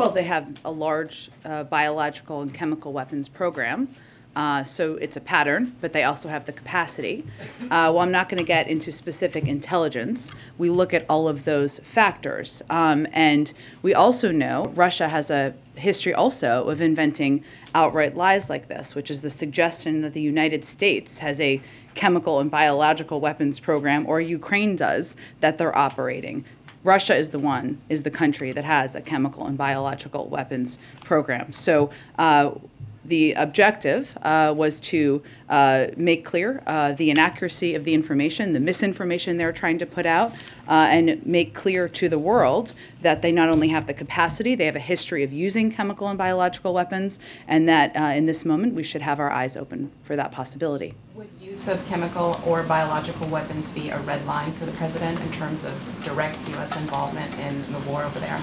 Well, they have a large biological and chemical weapons program, so it's a pattern, but they also have the capacity. Well, I'm not going to get into specific intelligence. We look at all of those factors, and we also know Russia has a history also of inventing outright lies like this, which is the suggestion that the United States has a chemical and biological weapons program, or Ukraine does, that they're operating. Russia is the country that has a chemical and biological weapons program. So the objective was to make clear the inaccuracy of the information, the misinformation they're trying to put out, and make clear to the world that they not only have the capacity, they have a history of using chemical and biological weapons, and that in this moment we should have our eyes open for that possibility. Would use of chemical or biological weapons be a red line for the president in terms of direct U.S. involvement in the war over there?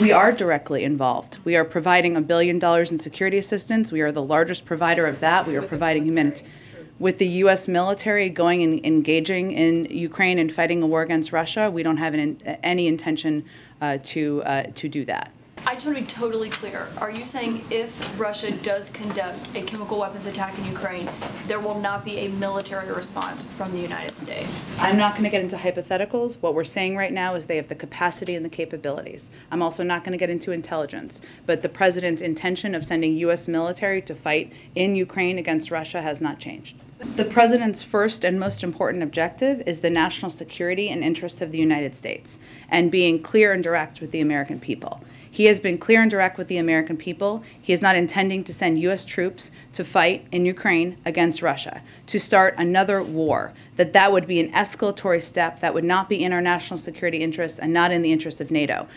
We are directly involved. We are providing $1 billion in security assistance. We are the largest provider of that. We are providing humanitarian. With the U.S. military going and engaging in Ukraine and fighting a war against Russia, we don't have any intention to do that. I just want to be totally clear. Are you saying if Russia does conduct a chemical weapons attack in Ukraine, there will not be a military response from the United States? I'm not going to get into hypotheticals. What we're saying right now is they have the capacity and the capabilities. I'm also not going to get into intelligence. But the president's intention of sending U.S. military to fight in Ukraine against Russia has not changed. The president's first and most important objective is the national security and interests of the United States and being clear and direct with the American people. He has been clear and direct with the American people. He is not intending to send U.S. troops to fight in Ukraine against Russia, to start another war, that would be an escalatory step that would not be in our national security interests and not in the interests of NATO.